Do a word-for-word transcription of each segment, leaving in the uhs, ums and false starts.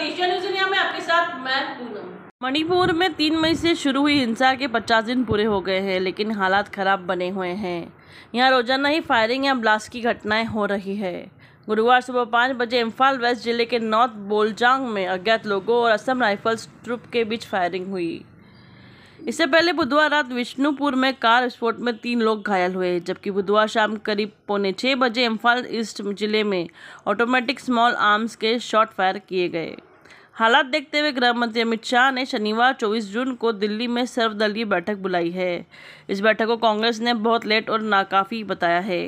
स्वागत Asia news India में, आपके साथ मैं पूनम। मणिपुर में तीन मई से शुरू हुई हिंसा के पचास दिन पूरे हो गए हैं, लेकिन हालात खराब बने हुए हैं। यहाँ रोजाना ही फायरिंग या ब्लास्ट की घटनाएं हो रही है। गुरुवार सुबह पाँच बजे इम्फाल वेस्ट जिले के नॉर्थ बोलजांग में अज्ञात लोगों और असम राइफल्स ट्रुप के बीच फायरिंग हुई। इससे पहले बुधवार रात विष्णुपुर में कार विस्फोट में तीन लोग घायल हुए, जबकि बुधवार शाम करीब पौने छः बजे इम्फाल ईस्ट जिले में ऑटोमेटिक स्मॉल आर्म्स के शॉट फायर किए गए। हालात देखते हुए गृह मंत्री अमित शाह ने शनिवार चौबीस जून को दिल्ली में सर्वदलीय बैठक बुलाई है। इस बैठक को कांग्रेस ने बहुत लेट और नाकाफ़ी बताया है।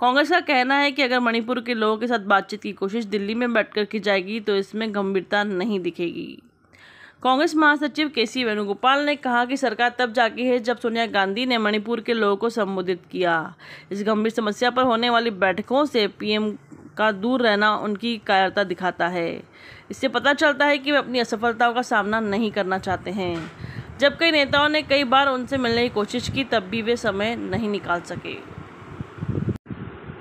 कांग्रेस का कहना है कि अगर मणिपुर के लोगों के साथ बातचीत की कोशिश दिल्ली में बैठकर की जाएगी तो इसमें गंभीरता नहीं दिखेगी। कांग्रेस महासचिव केसी वेणुगोपाल ने कहा कि सरकार तब जागी है जब सोनिया गांधी ने मणिपुर के लोगों को संबोधित किया। इस गंभीर समस्या पर होने वाली बैठकों से पीएम का दूर रहना उनकी कायरता दिखाता है। इससे पता चलता है कि वे अपनी असफलताओं का सामना नहीं करना चाहते हैं। जब कई नेताओं ने कई बार उनसे मिलने की कोशिश की तब भी वे समय नहीं निकाल सके।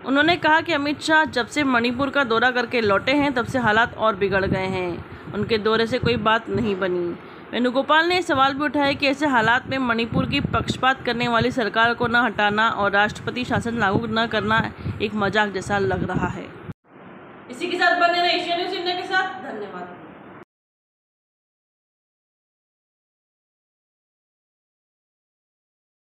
उन्होंने कहा कि अमित शाह जब से मणिपुर का दौरा करके लौटे हैं तब से हालात और बिगड़ गए हैं। उनके दौरे से कोई बात नहीं बनी। वेणुगोपाल ने सवाल भी उठाया कि ऐसे हालात में मणिपुर की पक्षपात करने वाली सरकार को न हटाना और राष्ट्रपति शासन लागू न करना एक मजाक जैसा लग रहा है। इसी के साथ बने रहिए एशिया न्यूज इंडिया के साथ। धन्यवाद।